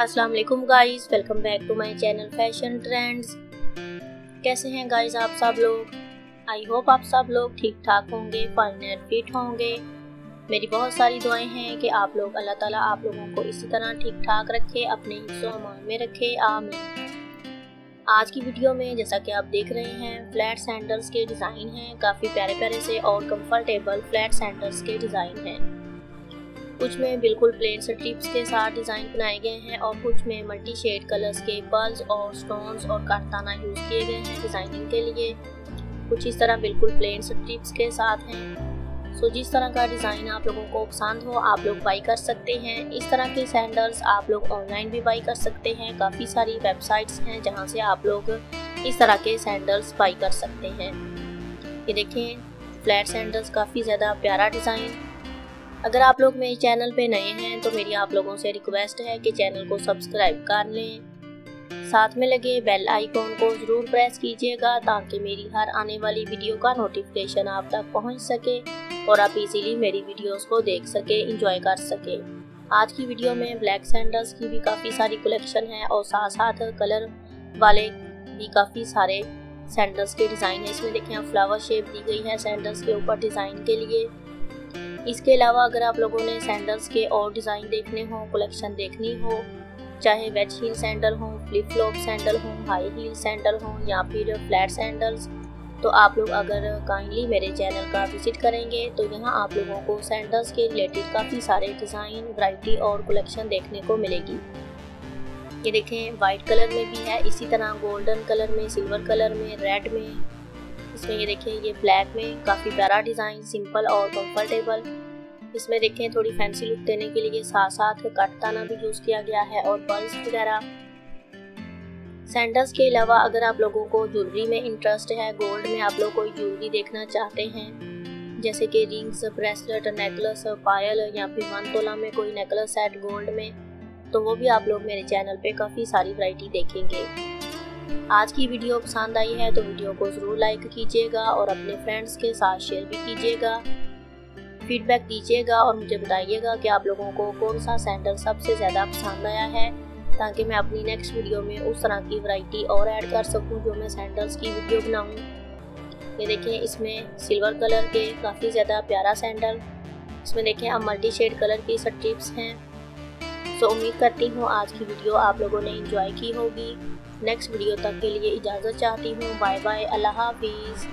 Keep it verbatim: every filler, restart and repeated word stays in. अस्सलाम वालेकुम guys, welcome back to my channel fashion trends. कैसे हैं गाइस आप सब लोग? आई होप आप सब लोग ठीक ठाक होंगे, फाइन एंड फिट होंगे। मेरी बहुत सारी दुआएं हैं कि आप लोग, अल्लाह ताला आप लोगों को इसी तरह ठीक ठाक रखे, अपने हिस्सों अमान में रखे, आमीन। आज की वीडियो में जैसा कि आप देख रहे हैं, फ्लैट सैंडल्स के डिज़ाइन हैं, काफ़ी प्यारे प्यारे से और कम्फर्टेबल फ्लैट सैंडल्स के डिज़ाइन हैं। कुछ में बिल्कुल प्लेन स्ट्रिप्स के साथ डिज़ाइन बनाए गए हैं और कुछ में मल्टी शेड कलर्स के पर्ल्स और स्टोन्स और कारताना यूज़ किए गए हैं डिज़ाइनिंग के लिए। कुछ इस तरह बिल्कुल प्लेन स्ट्रिप्स के साथ हैं। सो जिस तरह का डिज़ाइन आप लोगों को पसंद हो, आप लोग बाई कर सकते हैं। इस तरह के सैंडल्स आप लोग ऑनलाइन भी बाई कर सकते हैं। काफ़ी सारी वेबसाइट्स हैं जहाँ से आप लोग इस तरह के सैंडल्स बाई कर सकते हैं। ये देखें, फ्लैट सैंडल्स काफ़ी ज़्यादा प्यारा डिज़ाइन। अगर आप लोग मेरे चैनल पे नए हैं तो मेरी आप लोगों से रिक्वेस्ट है कि चैनल को सब्सक्राइब कर लें, साथ में लगे बेल आइकॉन को ज़रूर प्रेस कीजिएगा ताकि मेरी हर आने वाली वीडियो का नोटिफिकेशन आप तक पहुंच सके और आप इजीली मेरी वीडियोस को देख सके, एंजॉय कर सके। आज की वीडियो में ब्लैक सैंडल्स की भी काफ़ी सारी कलेक्शन है और साथ साथ कलर वाले भी काफ़ी सारे सैंडल्स के डिज़ाइन है। इसमें देखें, फ्लावर शेप दी गई है सैंडल्स के ऊपर डिज़ाइन के लिए। इसके अलावा अगर आप लोगों ने सैंडल्स के और डिज़ाइन देखने हों, कलेक्शन देखनी हो, चाहे वेज हील सैंडल हों, फ्लिप फ्लॉप सैंडल हों, हाई हील सैंडल हों या फिर फ्लैट सैंडल्स, तो आप लोग अगर काइंडली मेरे चैनल का विजिट करेंगे तो यहाँ आप लोगों को सैंडल्स के रिलेटेड काफ़ी सारे डिज़ाइन, वैरायटी और कलेक्शन देखने को मिलेगी। ये देखें, वाइट कलर में भी है, इसी तरह गोल्डन कलर में, सिल्वर कलर में, रेड में। इसमें ये देखें, ये ब्लैक में काफ़ी प्यारा डिज़ाइन, सिंपल और कंफर्टेबल। इसमें देखें, थोड़ी फैंसी लुक देने के लिए साथ साथ काटताना भी यूज़ किया गया है और पर्ल्स वगैरह। सैंडल्स के अलावा अगर आप लोगों को ज्वेलरी में इंटरेस्ट है, गोल्ड में आप लोग कोई ज्वेलरी देखना चाहते हैं, जैसे कि रिंग्स, ब्रेसलेट, नेकलेस, पायल या फिर वन तोला में कोई नेकलेस सेट गोल्ड में, तो वो भी आप लोग मेरे चैनल पर काफ़ी सारी वैरायटी देखेंगे। आज की वीडियो पसंद आई है तो वीडियो को ज़रूर लाइक कीजिएगा और अपने फ्रेंड्स के साथ शेयर भी कीजिएगा। फीडबैक दीजिएगा और मुझे बताइएगा कि आप लोगों को कौन सा सैंडल सबसे ज़्यादा पसंद आया है, ताकि मैं अपनी नेक्स्ट वीडियो में उस तरह की वैरायटी और ऐड कर सकूं जो मैं सैंडल्स की वीडियो बनाऊँ। ये देखें, इसमें सिल्वर कलर के काफ़ी ज़्यादा प्यारा सैंडल। इसमें देखें, अब मल्टी शेड कलर की स्ट्रिप्स हैं। तो उम्मीद करती हूँ आज की वीडियो आप लोगों ने एंजॉय की होगी। नेक्स्ट वीडियो तक के लिए इजाज़त चाहती हूँ। बाय बाय, अल्लाह हाफिज़।